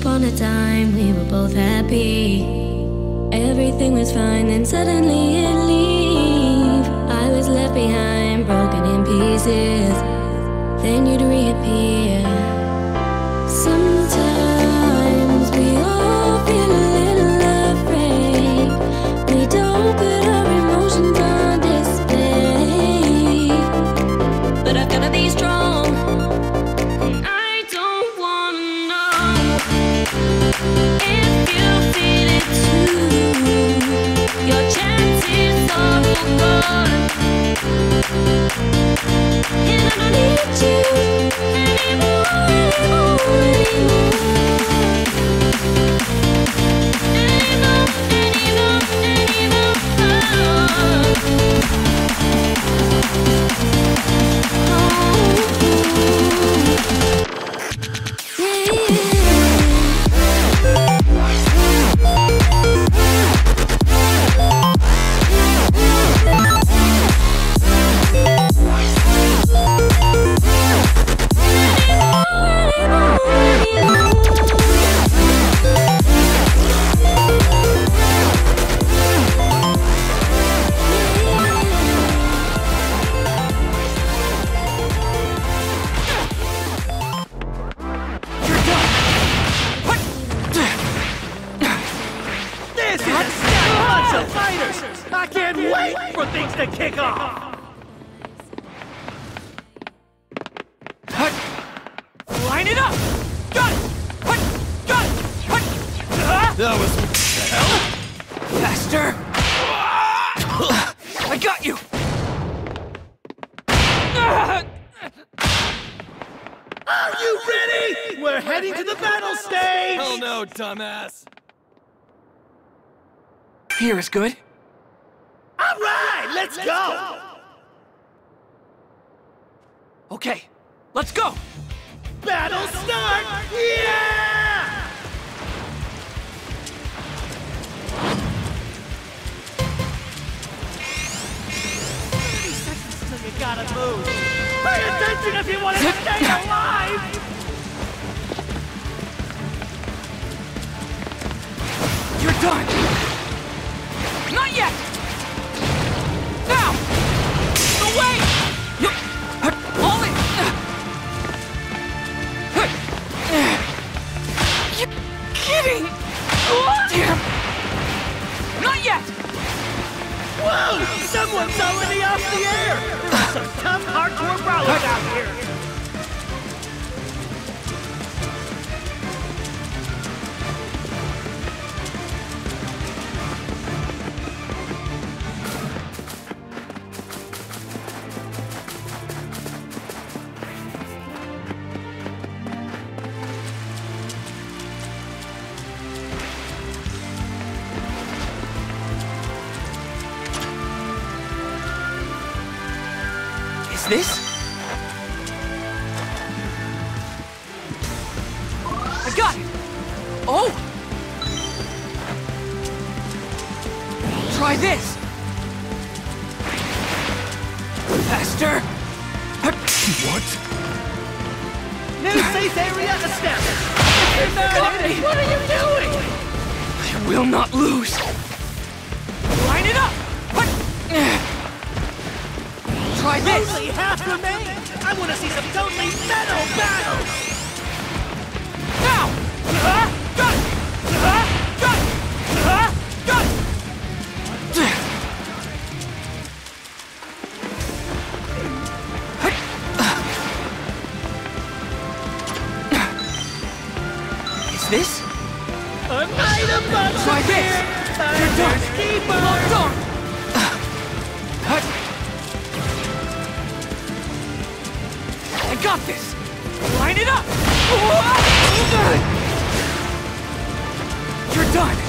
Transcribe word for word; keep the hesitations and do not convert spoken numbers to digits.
upon a time, we were both happy. Everything was fine, then suddenly it leave. I was left behind, broken in pieces. Then you'd reappear. Sometimes we all feel a little afraid. We don't put our emotions on display. But I've gotta be strong. I don't wanna know if you feel it too. Your chances are over. And I don't need you anymore, anymore, I can't wait for things to kick off! Line it up! Got it! Got it! That was... What the hell? Faster! I got you! Are you ready? We're heading to the battle stage! Hell no, dumbass! Here is good. All right, let's, let's go. go! Okay, let's go! Battle, Battle start. start! Yeah! thirty seconds till you gotta move. Pay attention if you want to stay alive! You're done! Not yet! Now! Away! All in! You're kidding! Damn! Not yet! Whoa! Someone's already off the air! There's some tough, hardcore brawlers out here! This? I got it! Oh! Try this! Faster! What? New safe area established! You're What are you doing? I will not lose! Line it up! What? Try this! Only half remain! I want to see some totally metal battles! Now! Uh-huh. Got it! Uh-huh. Got it! Uh-huh. Got it! Is this? A night of bugs! Try this! You're done! You're done! Got this! Line it up! You're done!